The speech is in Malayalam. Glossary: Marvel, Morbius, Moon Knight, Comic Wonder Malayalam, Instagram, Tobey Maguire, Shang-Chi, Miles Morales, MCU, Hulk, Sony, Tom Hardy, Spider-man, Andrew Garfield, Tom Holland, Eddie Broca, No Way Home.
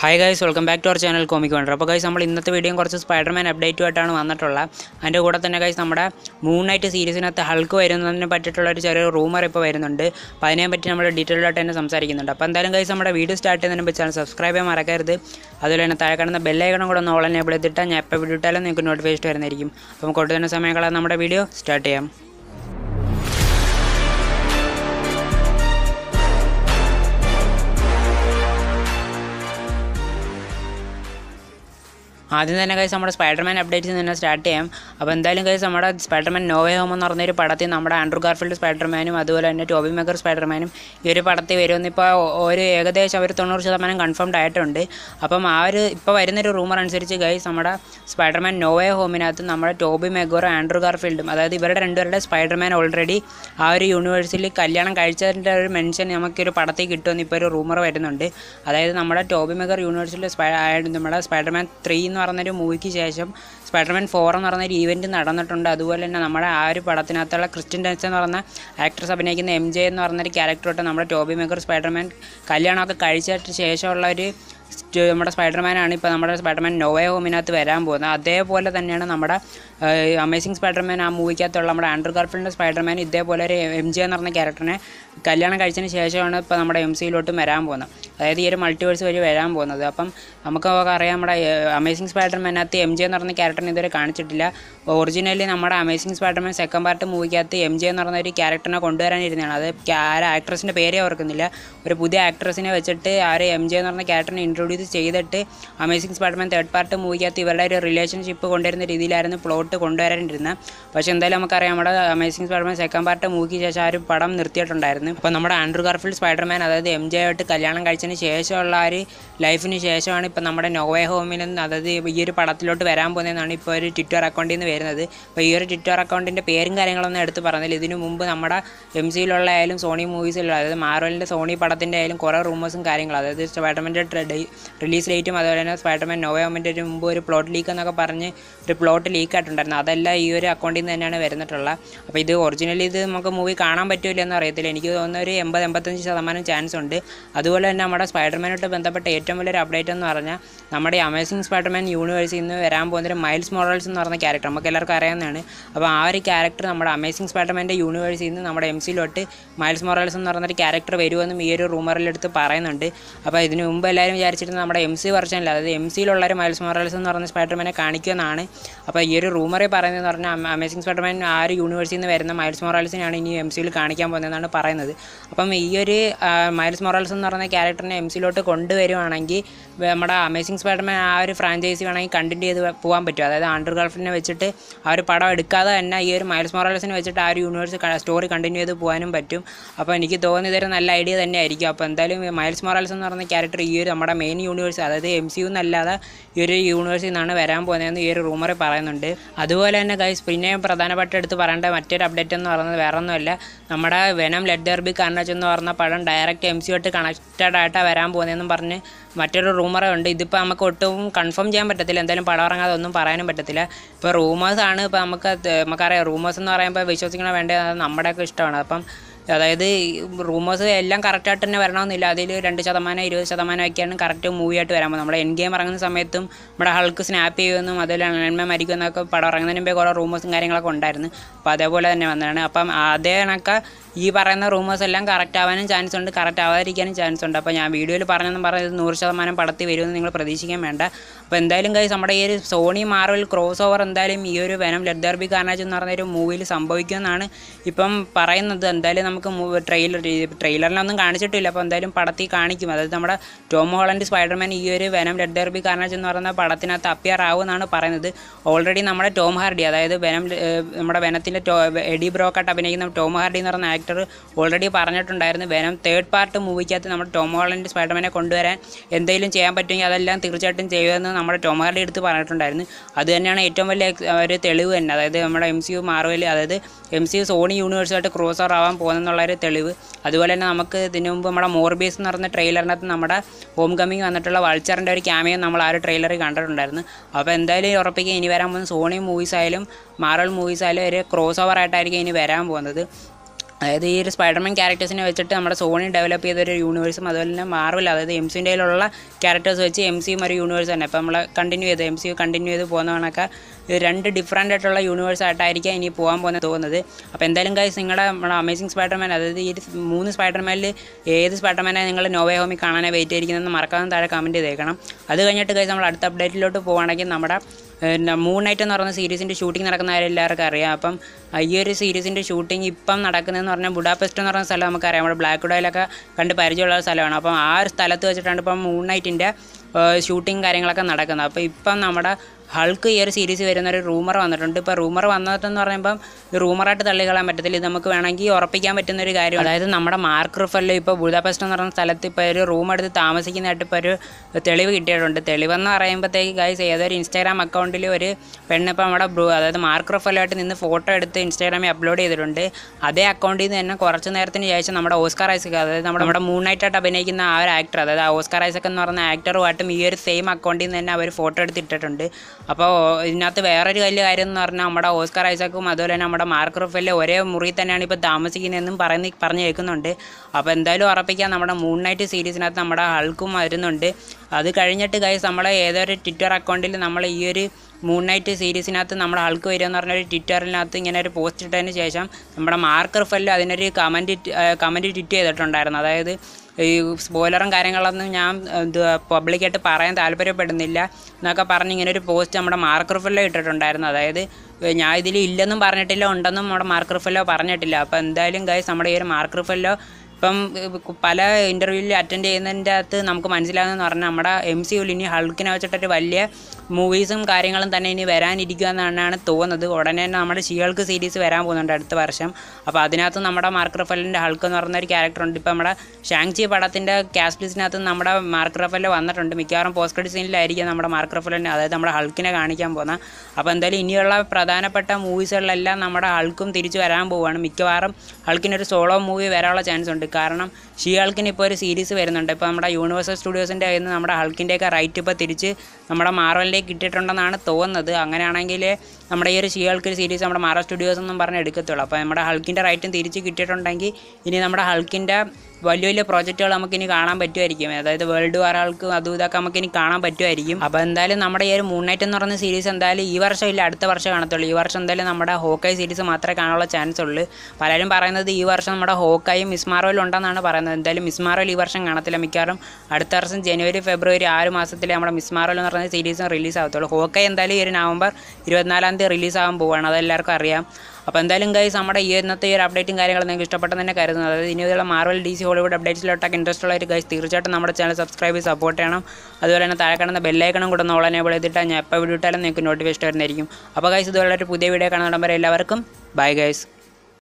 Hi guys, welcome back to our channel Comic Wonder. So guys, we have a Spider-Man update and we have Moon Knight series and Hulk rumor detailed subscribe the bell icon and video start. Then guys, some Spider-Man updates in the start time. Upon the guys, some Spider-Man No Way Home on ordinary Patati, number Andrew Garfield Spider-Man, Madu and Tobey Maguire Spider-Man, Uripati, Veronipa, or Egade, Shaverton or Shaman confirmed diet on day. Upon our Pavarina rumor and search guys, some Spider-Man No Way Home in Athan, number Tobey Maguire, Andrew Garfield, Mother the Bird and Spider-Man already. Our universally Kalyan culture mentioned Yamakir Patati Giton, the Peru rumor of Edonde. Other than number Tobey Maguire universally Spider-Man 3. Movie Spider-Man 4 on an event in Adana Tunda Duel and Namada Ari Padatinatala, Christian Danson or an actress of Nakin MJ and ordinary character to number Tobey Maguire Spider-Man, Kalyana Kaiser, Shesha Lady, Spider-Man and Panamada Spider-Man, No Way Home in Atherambona. They polar than Namada, Amazing Spider-Man, a movie at Andrew Garfield Spider-Man, if they polar MJ on the character, Kalyana Kaiser, Shesha on Panamada MCU to Marambona. The multiverse very Verambona, the Pam, Amaka Ramada, Amazing Spider-Man at the MJ or the character in the Kanchilla. Originally, Namada Amazing Spider-Man second part of movie at the MJ or the character in a condor and in another actress in a peri or Kanilla, or Buddha actress in a Vegete, are MJ or the character introduced the Amazing Spider-Man third part of movie at the Valada relationship condor in the Ridilla and the plot to condor and dinner. Pashandala Makaramada, Amazing Spider-Man second part of movie Jashari Padam Nurtia Tondarna, Panamada Andrew Garfield Spider-Man, other the MJ to Kalyana Kaiser. Life in Shesha and Panama No Way Home in another year Padatlo to Verambo and Anipur Twitter account in the Veranade, by your Twitter account in the pairing angle on the Earth Paranelidin, Mumba, Namada, MC Lola Island, Sony movies, Marvel, Sony Padatin Island, Cora rumors and carrying other. This Spider-Man release late mother and Spider-Man No Way Home and plot leak and Parne, replot leak at another year account in the Veranatola. Originally the Maka movie Kana Betul and Rethel on the Ember Empathan Salaman chance on day. Spider-Man to Bantha, but Atamil update on Narana, Namada Amazing Spider-Man universe in the Rambon, Miles Morales and Narana character, Makala Karan and Avari character, Namada Amazing Spider-Man universe in the Namada MC Lotte, Miles Morales and Narana character, video on the mirror rumor led to Paranande, about the Numba Larry Yarchit and Namada MC version, the MC Lola Miles Morales and Narana Spider-Man, a Kanikanane, about Yeri rumor Paran, Amazing Spider-Man, our universe in the Verna, Miles Morales and MC Kanikam and Paranade. Upon Yeri Miles Morales and Narana character. MCU to Kondu Veranangi, Amazing Spider-Man, our franchise, and I continue the Puam Peta, the Andrew Garfield Vegeta, our Pada Dicada, and a year Miles Morales and Vegeta, our universe story continue the Puanum Petum. Upon Nikito, and there an idea than Erika, Pandalim, Miles Morales and the character year, Amada main universe, other the MCU Nalada, Yuri universe in Anna Verampo, and the year rumor Paranande. Adual and a guy's Prina Pradana Patta to Paranda Matte update and Varanola, Namada Venom, let there be Karnachan or Padan direct MCU to connect. Verambo and Barney, Matero rumor and the Pamakotum confirmed Jam Patil and then Padaranga on Parana Patilla, for rumors and Pamaka, Macara rumors and Rampa, which was in a vendor and Amada Christanapam. The rumors are young character and never known the Ladil and Chatamana, Chatamana can character movie at Veramana, end game around Sametum, but Hulk snappy and the Motherland American Padarangan or rumors and Garanga Condarn, Padabola and Nanapam, Adenaka. This rumors are long character and chance on the character can chance on the video Paranamara, Nurshaman and Parati video in Pradeshimanda. When the guys somebody is Sony Marvel crossover and the Miri Venom, let there be Carnage movie, Samboikan and Ipam Paran, the Dalinamaka trailer and the Carnage till upon the Parati Karniki Mother, Tom Holland Spider-Man, Yuri Venom, let there be Carnage and Paratina Tapia Ravan and Paranade. Already Namada Tom Hardy, either Venom Venatil, Eddie Broca, Tabinakin, Tom Hardy or an already Parnet and Diana Venom, third part of movie at the number Tom Holland Spider-Man Condor and they chamber between other land, Thirchat and Jay and the number Tom Hardy to Parnet and Diana. Other than an Atomic Telu and other MCU Marvel, other MCU's own universe at a cross or Avam Ponanolari Telu, Adual and Amaka, the Numbamada Morbius and the trailer at Namada, Homecoming and the Tala Vulture and Dari Cameo Namalara trailer under Diana. Up and Dali or Pig anywhere among Sony movie asylum, Marvel movie asylum, crossover at Irene Veram one other. അതായത് ഈ ഒരു സ്പൈഡർമാൻ ക്യാരക്ടേഴ്സിനെ വെച്ചിട്ട് നമ്മുടെ സോണി ഡെവലപ്പ് ചെയ്തൊരു യൂണിവേഴ്സും അതുപോലെ തന്നെ മാർവൽ അതായത് എം സിൻ്റെ കയ്യിലുള്ള ക്യാരക്ടേഴ്സ് വെച്ച് എം സിയും ഒരു യൂണിവേഴ്സ് തന്നെ അപ്പോൾ നമ്മൾ കണ്ടിന്യൂ ചെയ്ത് എം സി കണ്ടിന്യൂ ചെയ്ത് പോകുന്നവണൊക്കെ ഇത് രണ്ട് ഡിഫറൻ്റ് ആയിട്ടുള്ള യൂണിവേഴ്സായിട്ടായിരിക്കും ഇനി പോകാൻ പോകുന്ന തോന്നുന്നത്. അപ്പോൾ എന്തായാലും ഗൈസ് നിങ്ങളുടെ നമ്മുടെ അമേസിങ് സ്പൈഡർമാൻ അതായത് ഈ മൂന്ന് സ്പൈഡർമാനിൽ ഏത് സ്പൈഡർമാനെ നിങ്ങൾ നോവേ ഹോമിൽ കാണാനായി വെയിറ്റ് ചെയ്തിരിക്കുന്നതെന്ന് മറക്കാതെ താഴെ കമൻറ്റ് ചെയ്തേക്കണം. അത് കഴിഞ്ഞിട്ട് ഗൈസ് നമ്മൾ അടുത്ത അപ്ഡേറ്റിലോട്ട് പോകുകയാണെങ്കിൽ നമ്മുടെ മൂൺ നൈറ്റ് എന്ന് പറയുന്ന സീരീസിൻ്റെ ഷൂട്ടിംഗ് നടക്കുന്ന കാര്യം എല്ലാവർക്കും അറിയാം. അപ്പം ഈ ഒരു സീരീസിൻ്റെ ഷൂട്ടിംഗ് ഇപ്പം നടക്കുന്നതെന്ന് പറഞ്ഞാൽ ബുഡാപെസ്റ്റ് എന്ന് പറയുന്ന സ്ഥലം നമുക്കറിയാം, നമ്മുടെ ബ്ലാക്ക് ഡോയിലൊക്കെ കണ്ട് പരിചയമുള്ള സ്ഥലമാണ്. അപ്പം ആ ഒരു സ്ഥലത്ത് വെച്ചിട്ടാണ് ഇപ്പം മൂൺ നൈറ്റിൻ്റെ ഷൂട്ടിംഗ് കാര്യങ്ങളൊക്കെ നടക്കുന്നത്. അപ്പോൾ ഇപ്പം നമ്മുടെ ഹൾക്ക് ഈ ഒരു സീരീസ് വരുന്നൊരു റൂമർ വന്നിട്ടുണ്ട്. ഇപ്പോൾ റൂമർ വന്നിട്ടെന്ന് പറയുമ്പം ഇത് റൂമറായിട്ട് തള്ളിക്കളാൻ പറ്റത്തില്ല, ഇത് നമുക്ക് വേണമെങ്കിൽ ഉറപ്പിക്കാൻ പറ്റുന്നൊരു കാര്യം. അതായത് നമ്മുടെ മാർക്ക് റഫല്ലോ ഇപ്പോൾ ബുഡാപെസ്റ്റ് എന്ന് പറയുന്ന സ്ഥലത്ത് ഇപ്പോൾ ഒരു റൂം എടുത്ത് താമസിക്കുന്നതായിട്ട് ഇപ്പോൾ ഒരു തെളിവ് കിട്ടിയിട്ടുണ്ട്. തെളിവെന്ന് പറയുമ്പോഴത്തേക്ക് ഗൈസ് ഏതൊരു ഇൻസ്റ്റാഗ്രാം അക്കൗണ്ടിൽ ഒരു പെണ്ണിപ്പോൾ നമ്മുടെ അതായത് മാർക്ക് റഫല്ലോ ആയിട്ട് നിന്ന് ഫോട്ടോ എടുത്ത് ഇൻസ്റ്റാഗ്രാമിൽ അപ്ലോഡ് ചെയ്തിട്ടുണ്ട്. അതേ അക്കൗണ്ടിൽ നിന്ന് തന്നെ കുറച്ച് നേരത്തിന് ശേഷം നമ്മുടെ ഓസ്കാർ ഐസക് അതായത് നമ്മുടെ മൂൺ നൈറ്റ് ആയിട്ട് അഭിനയിക്കുന്ന ആ ഒരു ആക്ടർ അതായത് ഓസ്കാർ ഐസക് എന്ന് പറയുന്ന ആക്ടറുമായിട്ടും ഈ ഒരു സെയിം അക്കൗണ്ടിൽ നിന്ന് തന്നെ അവർ ഫോട്ടോ എടുത്തിട്ടുണ്ട്. അപ്പോൾ ഇതിനകത്ത് വേറൊരു വലിയ കാര്യം എന്ന് പറഞ്ഞാൽ നമ്മുടെ ഓസ്കാർ ഐസക്കും അതുപോലെ തന്നെ നമ്മുടെ മാർക്ക് റഫല്ലോ ഒരേ മുറി തന്നെയാണ് ഇപ്പോൾ താമസിക്കുന്നതെന്നും പറഞ്ഞു കേൾക്കുന്നുണ്ട്. അപ്പോൾ എന്തായാലും ഉറപ്പിക്കാൻ നമ്മുടെ മൂൺ നൈറ്റ് സീരീസിനകത്ത് നമ്മുടെ ഹൾക്കും വരുന്നുണ്ട്. അത് കഴിഞ്ഞിട്ട് ഗൈസ് നമ്മളെ ഏതൊരു ട്വിറ്റർ അക്കൗണ്ടിൽ നമ്മൾ ഈ ഒരു മൂൺ നൈറ്റ് സീരീസിനകത്ത് നമ്മുടെ ഹൾക്ക് വരുമെന്ന് പറഞ്ഞൊരു ട്വിറ്ററിനകത്ത് ഇങ്ങനെ ഒരു പോസ്റ്റ് ഇട്ടതിന് ശേഷം നമ്മുടെ മാർക്ക് റഫല്ലോ അതിനൊരു കമൻറ്റ് ട്വിറ്റ് ചെയ്തിട്ടുണ്ടായിരുന്നു. അതായത് ഈ സ്പോയിലറും കാര്യങ്ങളൊന്നും ഞാൻ പബ്ലിക്കായിട്ട് പറയാൻ താല്പര്യപ്പെടുന്നില്ല എന്നൊക്കെ പറഞ്ഞ് ഇങ്ങനൊരു പോസ്റ്റ് നമ്മുടെ മാർക്ക് റഫല്ലോ ഇട്ടിട്ടുണ്ടായിരുന്നു. അതായത് ഞാൻ ഇതിൽ ഇല്ലെന്നും പറഞ്ഞിട്ടില്ല, ഉണ്ടെന്നും നമ്മുടെ മാർക്ക് റഫല്ലോ പറഞ്ഞിട്ടില്ല. അപ്പോൾ എന്തായാലും ഗൈസ് നമ്മുടെ ഈ ഒരു മാർക്ക് റഫല്ലോ ഇപ്പം പല ഇൻ്റർവ്യൂവിൽ അറ്റൻഡ് ചെയ്യുന്നതിൻ്റെ അകത്ത് നമുക്ക് മനസ്സിലാകുന്നതെന്ന് പറഞ്ഞാൽ നമ്മുടെ എം സി യുവിൽ ഇനി ഹൾക്കിനെ വെച്ചിട്ടൊരു വലിയ മൂവീസും കാര്യങ്ങളും തന്നെ ഇനി വരാനിരിക്കുക എന്നാണ് തോന്നുന്നത്. ഉടനെ തന്നെ നമ്മുടെ ഷീഹൾക്ക് സീരീസ് വരാൻ പോകുന്നുണ്ട് അടുത്ത വർഷം. അപ്പോൾ അതിനകത്ത് നമ്മുടെ മാർക്ക് റഫല്ലിൻ്റെ ഹൾക്ക് എന്ന് പറയുന്ന ഒരു ക്യാരക്ടറുണ്ട്. ഇപ്പോൾ നമ്മുടെ ഷാങ്ചി പടത്തിൻ്റെ കാസ്റ്റ് ലിസ്റ്റിനകത്ത് നമ്മുടെ മാർക്ക് റഫല്ലോ വന്നിട്ടുണ്ട്. മിക്കവാറും പോസ്റ്റ് ക്രെഡിറ്റ് സീനിലായിരിക്കും നമ്മുടെ മാർക്ക് റഫല്ലിനെ അതായത് നമ്മുടെ ഹൾക്കിനെ കാണിക്കാൻ പോകുന്നത്. അപ്പോൾ എന്തായാലും ഇനിയുള്ള പ്രധാനപ്പെട്ട മൂവീസുകളിലെല്ലാം നമ്മുടെ ഹൾക്കും തിരിച്ചു വരാൻ പോവുകയാണ്. മിക്കവാറും ഹൾക്കിനൊരു സോളോ മൂവി വരാനുള്ള ചാൻസ് ഉണ്ട്. കാരണം ഷീഹൾക്കിന് ഇപ്പോൾ ഒരു സീരീസ് വരുന്നുണ്ട്. ഇപ്പോൾ നമ്മുടെ യൂണിവേഴ്സൽ സ്റ്റുഡിയോസിൻ്റെ കയ്യിൽ നിന്ന് നമ്മുടെ ഹൾക്കിൻ്റെയൊക്കെ റൈറ്റ് ഇപ്പോൾ തിരിച്ച് നമ്മുടെ മാർവലിലേക്ക് കിട്ടിയിട്ടുണ്ടെന്നാണ് തോന്നുന്നത്. അങ്ങനെയാണെങ്കിൽ നമ്മുടെ ഈ ഒരു ഷീഹൾക്ക് സീരീസ് നമ്മുടെ മാർവൽ സ്റ്റുഡിയോസ് എന്നും പറഞ്ഞ് എടുക്കത്തുള്ളൂ. അപ്പോൾ നമ്മുടെ ഹൾക്കിൻ്റെ റൈറ്റും തിരിച്ച് കിട്ടിയിട്ടുണ്ടെങ്കിൽ ഇനി നമ്മുടെ ഹൾക്കിൻ്റെ വലിയ വലിയ പ്രോജക്റ്റുകൾ നമുക്കിനി കാണാൻ പറ്റുമായിരിക്കും. അതായത് വേൾഡ് വാർ ഹൾക്ക് അതും ഇതൊക്കെ നമുക്കിനി കാണാൻ പറ്റുമായിരിക്കും. അപ്പോൾ എന്തായാലും നമ്മുടെ ഈ ഒരു മൂൺ നൈറ്റ് എന്ന് പറയുന്ന സീരീസ് എന്തായാലും ഈ വർഷം ഇല്ല അടുത്ത വർഷം കാണത്തുള്ളൂ. ഈ വർഷം എന്തായാലും നമ്മുടെ ഹോക്കായി സീരീസ് മാത്രമേ കാണാനുള്ള ചാൻസ് ഉള്ളൂ. പലരും പറയുന്നത് ഈ വർഷം നമ്മുടെ ഹോക്കായും മിസ് മാർവലും ഉണ്ടെന്നാണ് പറയുന്നത്. എന്തായാലും മിസ് മാർവൽ ഈ വർഷം കാണത്തില്ല. മിക്കവാറും അടുത്ത വർഷം ജനുവരി ഫെബ്രുവരി ആ ഒരു മാസത്തിൽ നമ്മുടെ മിസ് മാർവൽ എന്ന് പറയുന്ന സീരീസും റിലീസ് ആകത്തുള്ളൂ. ഹോക്കായി എന്തായാലും ഈ ഒരു നവംബർ 24-ാം തീയതി റിലീസാകാൻ പോവുകയാണ്, അതെല്ലാവർക്കും അറിയാം. അപ്പോൾ എന്തായാലും ഗൈസ് നമ്മുടെ ഈ ഇന്നത്തെ ഈ ഒരു അപ്ഡേറ്റും കാര്യങ്ങളും നിങ്ങൾക്ക് ഇഷ്ടപ്പെട്ടെന്ന് തന്നെ കരുതുന്നത്. അതായത് ഇനിയുള്ള മാർവൽ DC ഹോളിവുഡ് അപ്ഡേറ്റ്സിലോട്ടൊക്കെ ഇൻട്രസ്റ്റ് ഉള്ള ഒരു ഗൈസ് തീർച്ചയായിട്ടും നമ്മുടെ ചാനൽ സബ്സ്ക്രൈബ് ചെയ്ത് സപ്പോർട്ട് ചെയ്യണം. അതുപോലെ തന്നെ താഴെ കാണുന്ന ബെല്ലൈക്കണം കൂടെ ഓൾ എനേബിൾ ചെയ്തിട്ടാണ് ഞാൻ എപ്പോൾ വീഡിയോ ഇട്ടാലും നിങ്ങൾക്ക് നോട്ടിഫിക്കേഷൻ വരുന്നതായിരിക്കും. അപ്പോൾ ഗൈസ് ഇതുപോലുള്ള ഒരു പുതിയ വീഡിയോ കാണുന്ന എല്ലാവർക്കും ബൈ ഗൈസ്.